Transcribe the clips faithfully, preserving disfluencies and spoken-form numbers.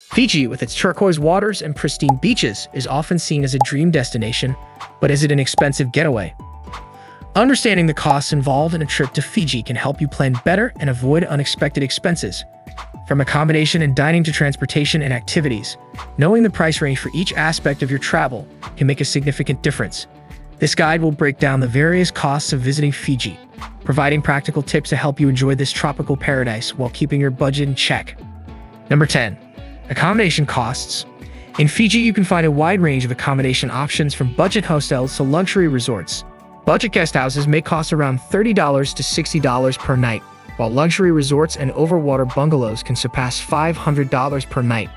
Fiji, with its turquoise waters and pristine beaches, is often seen as a dream destination, but is it an expensive getaway? Understanding the costs involved in a trip to Fiji can help you plan better and avoid unexpected expenses. From accommodation and dining to transportation and activities, knowing the price range for each aspect of your travel can make a significant difference. This guide will break down the various costs of visiting Fiji, providing practical tips to help you enjoy this tropical paradise while keeping your budget in check. Number ten. Accommodation costs. In Fiji, you can find a wide range of accommodation options from budget hostels to luxury resorts. Budget guest houses may cost around thirty to sixty dollars per night, while luxury resorts and overwater bungalows can surpass five hundred dollars per night.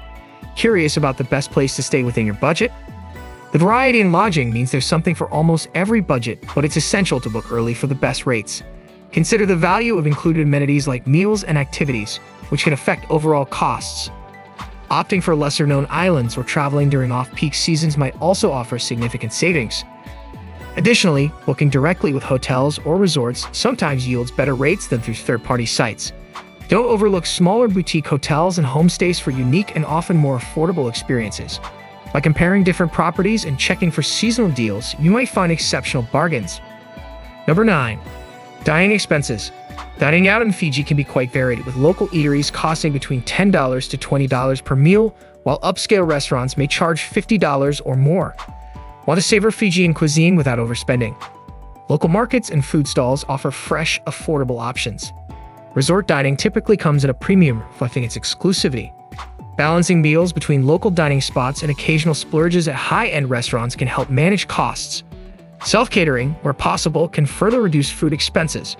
Curious about the best place to stay within your budget? The variety in lodging means there's something for almost every budget, but it's essential to book early for the best rates. Consider the value of included amenities like meals and activities, which can affect overall costs. Opting for lesser-known islands or traveling during off-peak seasons might also offer significant savings. Additionally, booking directly with hotels or resorts sometimes yields better rates than through third-party sites. Don't overlook smaller boutique hotels and homestays for unique and often more affordable experiences. By comparing different properties and checking for seasonal deals, you might find exceptional bargains. Number nine. Dining expenses. Dining out in Fiji can be quite varied, with local eateries costing between ten to twenty dollars per meal, while upscale restaurants may charge fifty dollars or more. Want to savor Fijian cuisine without overspending? Local markets and food stalls offer fresh, affordable options. Resort dining typically comes at a premium, reflecting its exclusivity. Balancing meals between local dining spots and occasional splurges at high-end restaurants can help manage costs. Self-catering, where possible, can further reduce food expenses.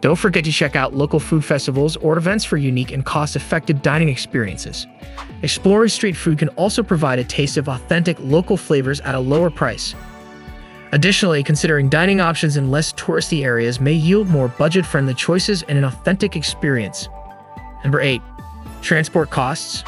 Don't forget to check out local food festivals or events for unique and cost-effective dining experiences. Exploring street food can also provide a taste of authentic local flavors at a lower price. Additionally, considering dining options in less touristy areas may yield more budget-friendly choices and an authentic experience. Number eight. Transport costs.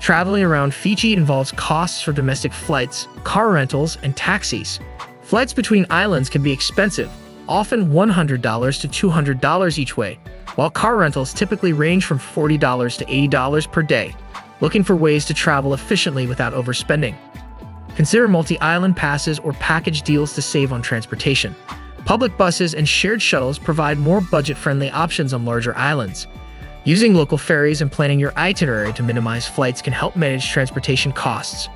Traveling around Fiji involves costs for domestic flights, car rentals, and taxis. Flights between islands can be expensive, often one hundred to two hundred dollars each way, while car rentals typically range from forty to eighty dollars per day. Looking for ways to travel efficiently without overspending? Consider multi-island passes or package deals to save on transportation. Public buses and shared shuttles provide more budget-friendly options on larger islands. Using local ferries and planning your itinerary to minimize flights can help manage transportation costs.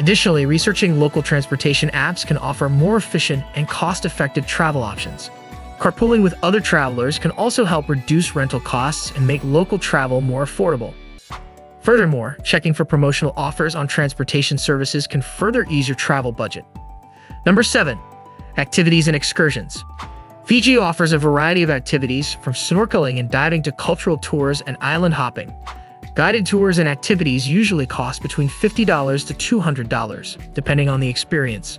Additionally, researching local transportation apps can offer more efficient and cost-effective travel options. Carpooling with other travelers can also help reduce rental costs and make local travel more affordable. Furthermore, checking for promotional offers on transportation services can further ease your travel budget. Number seven. Activities and excursions. Fiji offers a variety of activities, from snorkeling and diving to cultural tours and island hopping. Guided tours and activities usually cost between fifty to two hundred dollars, depending on the experience.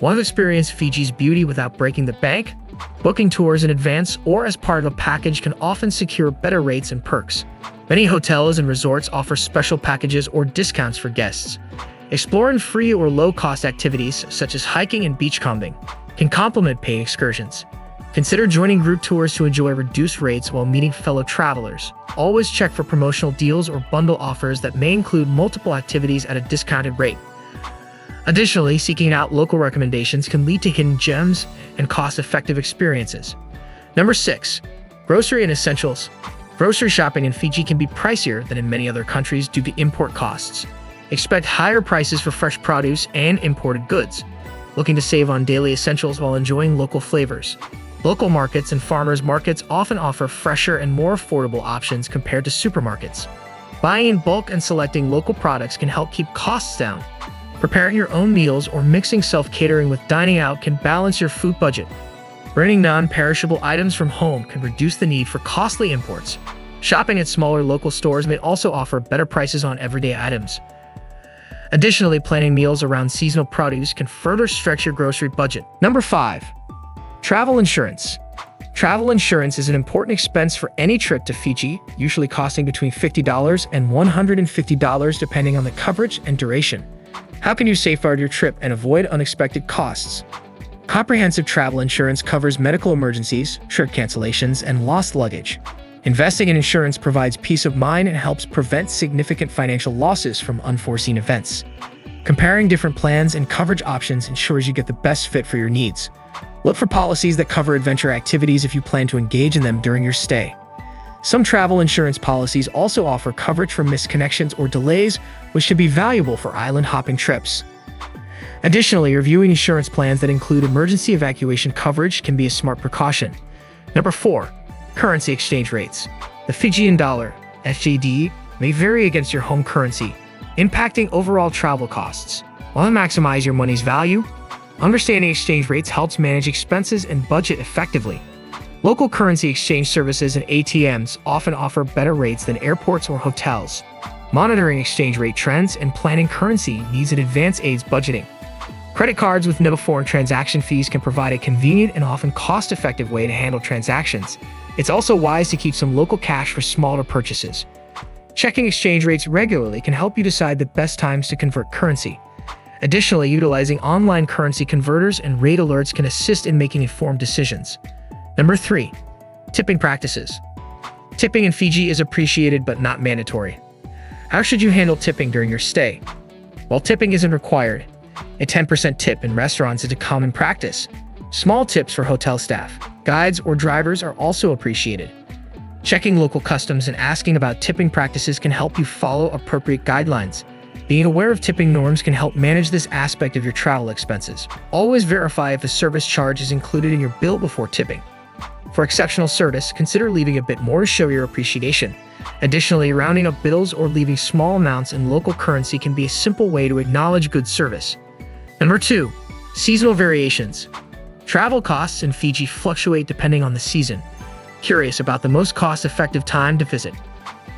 Want to experience Fiji's beauty without breaking the bank? Booking tours in advance or as part of a package can often secure better rates and perks. Many hotels and resorts offer special packages or discounts for guests. Exploring free or low-cost activities, such as hiking and beachcombing, can complement paying excursions. Consider joining group tours to enjoy reduced rates while meeting fellow travelers. Always check for promotional deals or bundle offers that may include multiple activities at a discounted rate. Additionally, seeking out local recommendations can lead to hidden gems and cost-effective experiences. Number six. Grocery and essentials. Grocery shopping in Fiji can be pricier than in many other countries due to import costs. Expect higher prices for fresh produce and imported goods. Looking to save on daily essentials while enjoying local flavors? Local markets and farmers' markets often offer fresher and more affordable options compared to supermarkets. Buying in bulk and selecting local products can help keep costs down. Preparing your own meals or mixing self-catering with dining out can balance your food budget. Bringing non-perishable items from home can reduce the need for costly imports. Shopping at smaller local stores may also offer better prices on everyday items. Additionally, planning meals around seasonal produce can further stretch your grocery budget. Number five. Travel insurance. Travel insurance is an important expense for any trip to Fiji, usually costing between fifty and one hundred fifty dollars depending on the coverage and duration. How can you safeguard your trip and avoid unexpected costs? Comprehensive travel insurance covers medical emergencies, trip cancellations, and lost luggage. Investing in insurance provides peace of mind and helps prevent significant financial losses from unforeseen events. Comparing different plans and coverage options ensures you get the best fit for your needs. Look for policies that cover adventure activities if you plan to engage in them during your stay. Some travel insurance policies also offer coverage for missed connections or delays, which should be valuable for island hopping trips. Additionally, reviewing insurance plans that include emergency evacuation coverage can be a smart precaution. Number four, currency exchange rates. The Fijian dollar, F J D, may vary against your home currency, impacting overall travel costs. While to maximize your money's value, understanding exchange rates helps manage expenses and budget effectively. Local currency exchange services and A T Ms often offer better rates than airports or hotels. Monitoring exchange rate trends and planning currency needs in advance aids budgeting. Credit cards with no foreign transaction fees can provide a convenient and often cost-effective way to handle transactions. It's also wise to keep some local cash for smaller purchases. Checking exchange rates regularly can help you decide the best times to convert currency. Additionally, utilizing online currency converters and rate alerts can assist in making informed decisions. Number three, tipping practices. Tipping in Fiji is appreciated but not mandatory. How should you handle tipping during your stay? While tipping isn't required, a ten percent tip in restaurants is a common practice. Small tips for hotel staff, guides, or drivers are also appreciated. Checking local customs and asking about tipping practices can help you follow appropriate guidelines. Being aware of tipping norms can help manage this aspect of your travel expenses. Always verify if a service charge is included in your bill before tipping. For exceptional service, consider leaving a bit more to show your appreciation. Additionally, rounding up bills or leaving small amounts in local currency can be a simple way to acknowledge good service. Number two, seasonal variations. Travel costs in Fiji fluctuate depending on the season. Curious about the most cost-effective time to visit?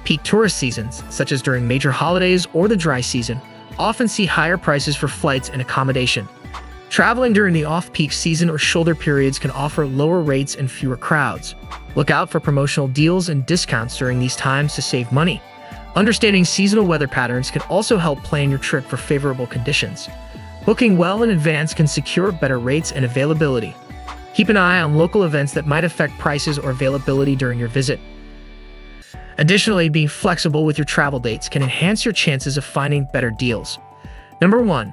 Peak tourist seasons, such as during major holidays or the dry season, often see higher prices for flights and accommodation. Traveling during the off-peak season or shoulder periods can offer lower rates and fewer crowds. Look out for promotional deals and discounts during these times to save money. Understanding seasonal weather patterns can also help plan your trip for favorable conditions. Booking well in advance can secure better rates and availability. Keep an eye on local events that might affect prices or availability during your visit. Additionally, being flexible with your travel dates can enhance your chances of finding better deals. Number one,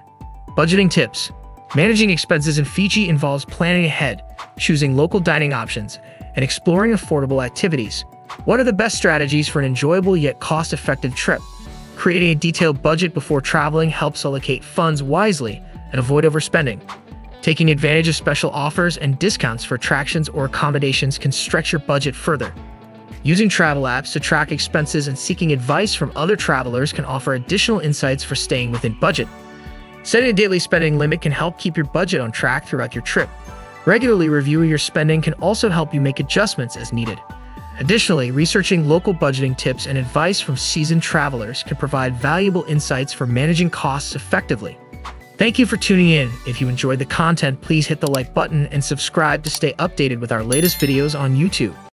budgeting tips. Managing expenses in Fiji involves planning ahead, choosing local dining options, and exploring affordable activities. What are the best strategies for an enjoyable yet cost-effective trip? Creating a detailed budget before traveling helps allocate funds wisely and avoid overspending. Taking advantage of special offers and discounts for attractions or accommodations can stretch your budget further. Using travel apps to track expenses and seeking advice from other travelers can offer additional insights for staying within budget. Setting a daily spending limit can help keep your budget on track throughout your trip. Regularly reviewing your spending can also help you make adjustments as needed. Additionally, researching local budgeting tips and advice from seasoned travelers can provide valuable insights for managing costs effectively. Thank you for tuning in. If you enjoyed the content, please hit the like button and subscribe to stay updated with our latest videos on YouTube.